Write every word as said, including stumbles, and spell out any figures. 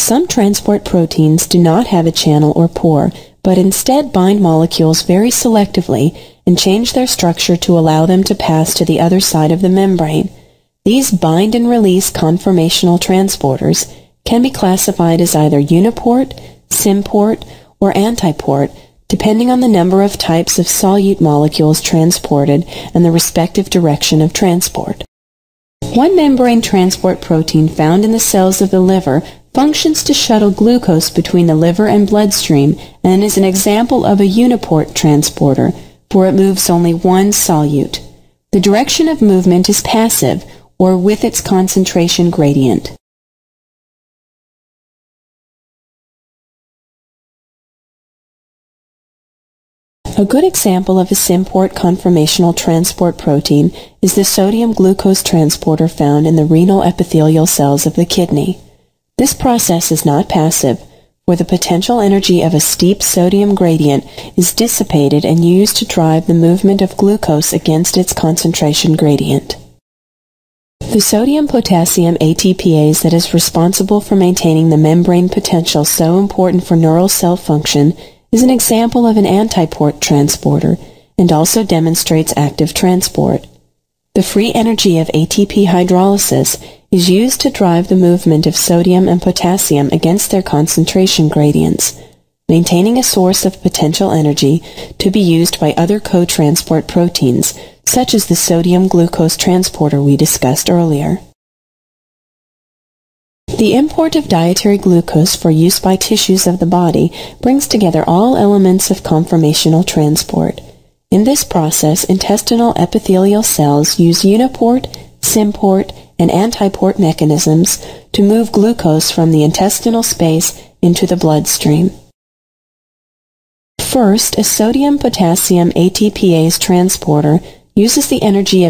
Some transport proteins do not have a channel or pore, but instead bind molecules very selectively and change their structure to allow them to pass to the other side of the membrane. These bind and release conformational transporters can be classified as either uniport, symport, or antiport, depending on the number of types of solute molecules transported and the respective direction of transport. One membrane transport protein found in the cells of the liver functions to shuttle glucose between the liver and bloodstream and is an example of a uniport transporter, for it moves only one solute. The direction of movement is passive, or with its concentration gradient. A good example of a Symport conformational transport protein is the sodium glucose transporter found in the renal epithelial cells of the kidney. This process is not passive, for the potential energy of a steep sodium gradient is dissipated and used to drive the movement of glucose against its concentration gradient. The sodium-potassium ATPase that is responsible for maintaining the membrane potential so important for neural cell function is an example of an antiport transporter and also demonstrates active transport. The free energy of A T P hydrolysis is used to drive the movement of sodium and potassium against their concentration gradients, maintaining a source of potential energy to be used by other co-transport proteins, such as the sodium glucose transporter we discussed earlier. The import of dietary glucose for use by tissues of the body brings together all elements of conformational transport. In this process, intestinal epithelial cells use uniport, symport, and antiport mechanisms to move glucose from the intestinal space into the bloodstream. First, a sodium-potassium ATPase transporter uses the energy of